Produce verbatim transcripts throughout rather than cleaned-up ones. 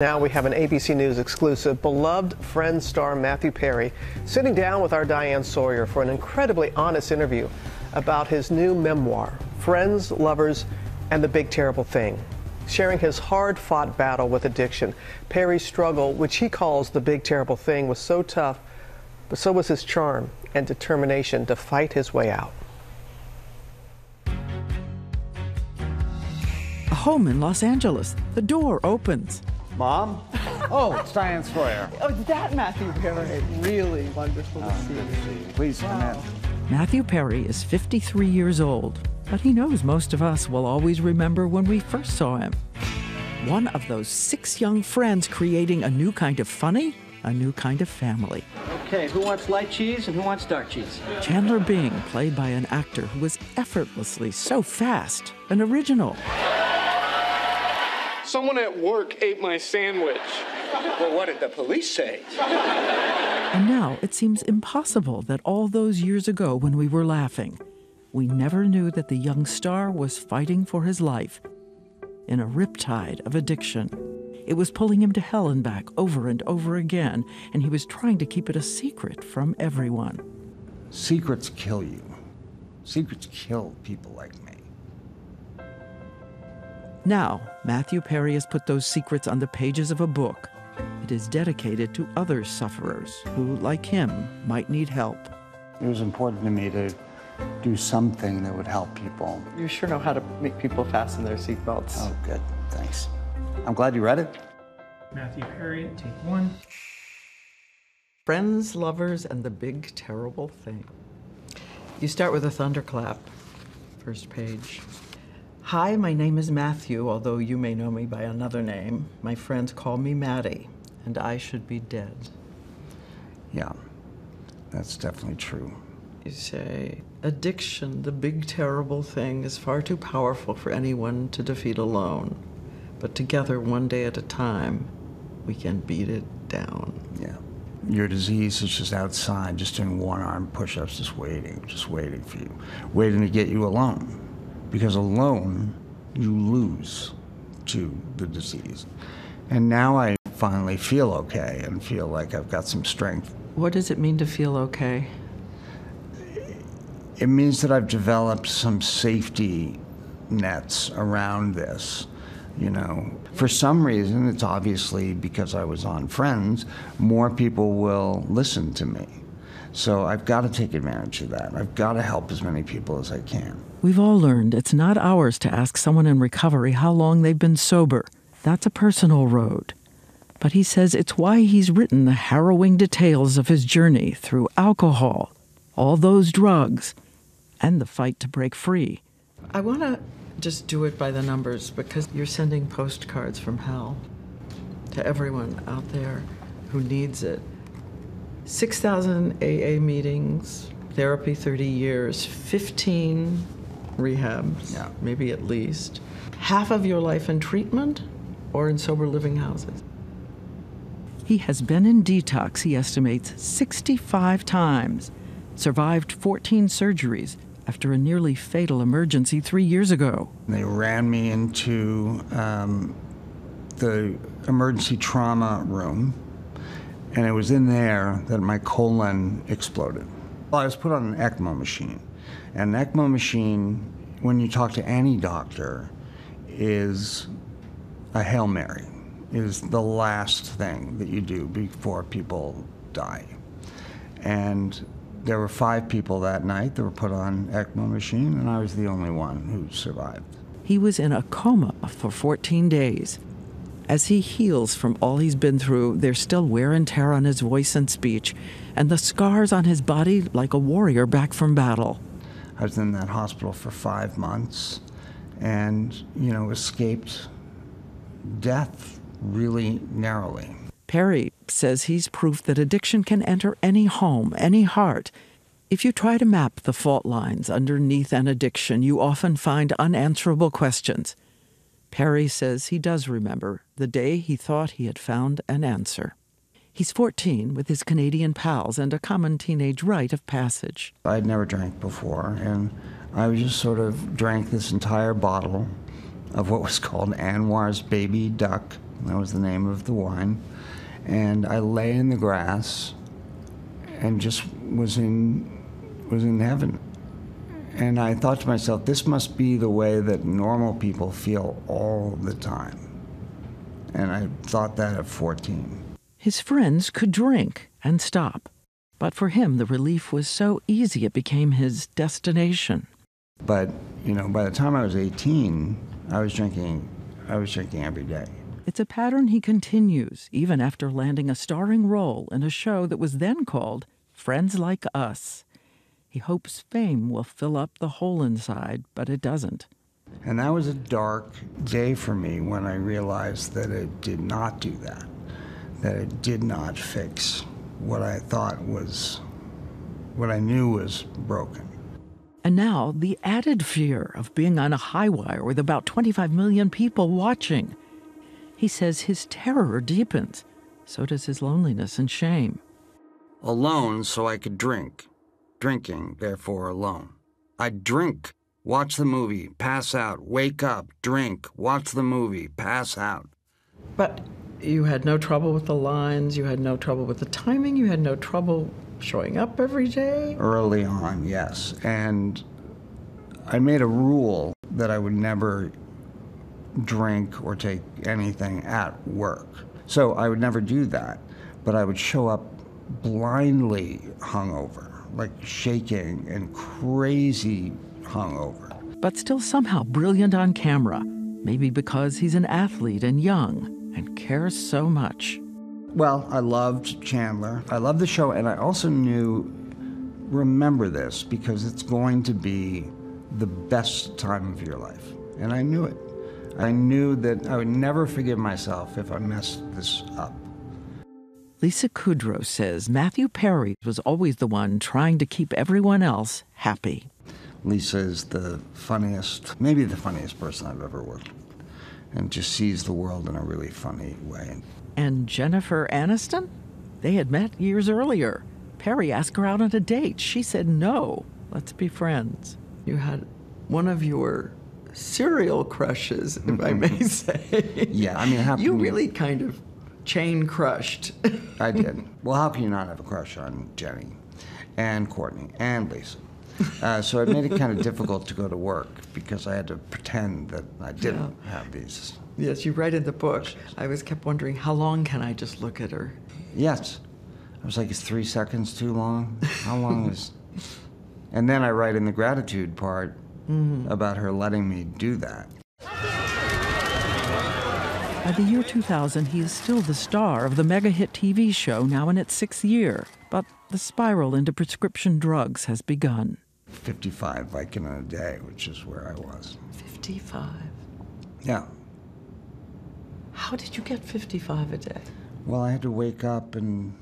Now we have an A B C News exclusive. Beloved Friends star Matthew Perry sitting down with our Diane Sawyer for an incredibly honest interview about his new memoir, Friends, Lovers, and The Big Terrible Thing. Sharing his hard-fought battle with addiction, Perry's struggle, which he calls the big terrible thing, was so tough, but so was his charm and determination to fight his way out. A home in Los Angeles. The door opens. Mom? Oh, it's Diane Sawyer. Oh, that Matthew Perry. Really wonderful to see you. Please come in. Matthew Perry is fifty-three years old, but he knows most of us will always remember when we first saw him. One of those six young friends creating a new kind of funny, a new kind of family. Okay, who wants light cheese and who wants dark cheese? Chandler Bing, played by an actor who was effortlessly so fast and original. Someone at work ate my sandwich. Well, what did the police say? And now it seems impossible that all those years ago when we were laughing, we never knew that the young star was fighting for his life in a riptide of addiction. It was pulling him to hell and back over and over again, and he was trying to keep it a secret from everyone. Secrets kill you. Secrets kill people like me. Now, Matthew Perry has put those secrets on the pages of a book. It is dedicated to other sufferers who, like him, might need help. It was important to me to do something that would help people. You sure know how to make people fasten their seatbelts. Oh, good. Thanks. I'm glad you read it. Matthew Perry, take one. Friends, Lovers, and the Big Terrible Thing. You start with a thunderclap, first page. Hi, my name is Matthew, although you may know me by another name. My friends call me Maddie, and I should be dead. Yeah, that's definitely true. You say, addiction, the big terrible thing, is far too powerful for anyone to defeat alone. But together, one day at a time, we can beat it down. Yeah. Your disease is just outside, just doing one-arm push-ups, just waiting, just waiting for you, waiting to get you alone. Because alone, you lose to the disease. And now I finally feel okay and feel like I've got some strength. What does it mean to feel okay? It means that I've developed some safety nets around this, you know. For some reason, it's obviously because I was on Friends, more people will listen to me. So I've got to take advantage of that. I've got to help as many people as I can. We've all learned it's not ours to ask someone in recovery how long they've been sober. That's a personal road. But he says it's why he's written the harrowing details of his journey through alcohol, all those drugs, and the fight to break free. I want to just do it by the numbers because you're sending postcards from hell to everyone out there who needs it. six thousand A A meetings, therapy thirty years, fifteen rehabs, yeah. Maybe at least. Half of your life in treatment or in sober living houses. He has been in detox, he estimates, sixty-five times, survived fourteen surgeries after a nearly fatal emergency three years ago. They ran me into um, the emergency trauma room. And it was in there that my colon exploded. Well, I was put on an ECMO machine. And an ECMO machine, when you talk to any doctor, is a Hail Mary, is the last thing that you do before people die. And there were five people that night that were put on an ECMO machine, and I was the only one who survived. He was in a coma for fourteen days. As he heals from all he's been through, there's still wear and tear on his voice and speech, and the scars on his body like a warrior back from battle. I was in that hospital for five months and, you know, escaped death really narrowly. Perry says he's proof that addiction can enter any home, any heart. If you try to map the fault lines underneath an addiction, you often find unanswerable questions. Perry says he does remember the day he thought he had found an answer. He's fourteen with his Canadian pals and a common teenage rite of passage. I'd never drank before, and I just sort of drank this entire bottle of what was called Anwar's Baby Duck. That was the name of the wine. And I lay in the grass and just was in was in heaven. And I thought to myself, this must be the way that normal people feel all the time. And I thought that at fourteen. His friends could drink and stop. But for him, the relief was so easy, it became his destination. But, you know, by the time I was eighteen, I was drinking, I was drinking every day. It's a pattern he continues, even after landing a starring role in a show that was then called Friends Like Us. He hopes fame will fill up the hole inside, but it doesn't. And that was a dark day for me when I realized that it did not do that, that it did not fix what I thought was, what I knew was broken. And now the added fear of being on a high wire with about twenty-five million people watching. He says his terror deepens. So does his loneliness and shame. Alone so I could drink. Drinking, therefore, alone. I'd drink, watch the movie, pass out, wake up, drink, watch the movie, pass out. But you had no trouble with the lines, you had no trouble with the timing, you had no trouble showing up every day? Early on, yes. And I made a rule that I would never drink or take anything at work. So I would never do that, but I would show up blindly hungover, like shaking and crazy hungover. But still somehow brilliant on camera, maybe because he's an athlete and young and cares so much. Well, I loved Chandler. I loved the show, and I also knew, remember this, because it's going to be the best time of your life. And I knew it. I knew that I would never forgive myself if I messed this up. Lisa Kudrow says Matthew Perry was always the one trying to keep everyone else happy. Lisa is the funniest, maybe the funniest person I've ever worked with, and just sees the world in a really funny way. And Jennifer Aniston? They had met years earlier. Perry asked her out on a date. She said, no, let's be friends. You had one of your serial crushes, if I may say. Yeah, I mean, how you really kind of chain crushed. I did. Well, how can you not have a crush on Jenny and Courtney and Lisa? Uh, so it made it kind of difficult to go to work because I had to pretend that I didn't yeah. have these. Yes, you write in the book, crushes. I always kept wondering, how long can I just look at her? Yes. I was like, is three seconds too long? How long is... And then I write in the gratitude part mm-hmm. about her letting me do that. By the year two thousand, he is still the star of the mega-hit T V show, now in its sixth year. But the spiral into prescription drugs has begun. fifty-five, like in a day, which is where I was. fifty-five? Yeah. How did you get fifty-five a day? Well, I had to wake up and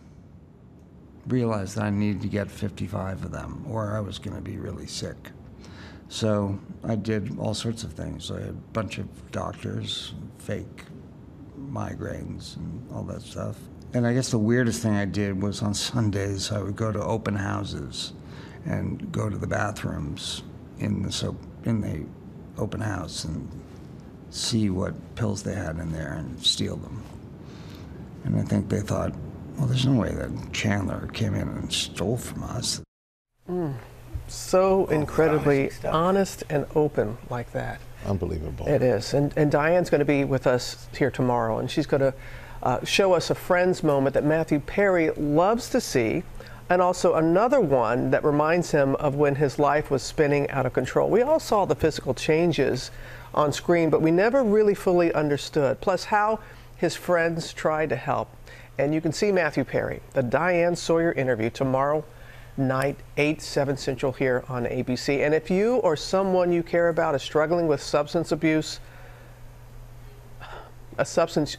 realize that I needed to get fifty-five of them, or I was going to be really sick. So I did all sorts of things. I had a bunch of doctors, fake migraines and all that stuff. And I guess the weirdest thing I did was on Sundays I would go to open houses and go to the bathrooms in the soap, in the open house and see what pills they had in there and steal them. And I think they thought, well, there's no way that Chandler came in and stole from us. Mm. So oh, incredibly honest and open like that. Unbelievable. It is. And, and Diane's going to be with us here tomorrow, and she's going to uh, show us a Friends moment that Matthew Perry loves to see, and also another one that reminds him of when his life was spinning out of control. We all saw the physical changes on screen, but we never really fully understood, plus how his friends tried to help. And you can see Matthew Perry, the Diane Sawyer interview, tomorrow night, eight, seven Central here on A B C. And if you or someone you care about is struggling with substance abuse, a substance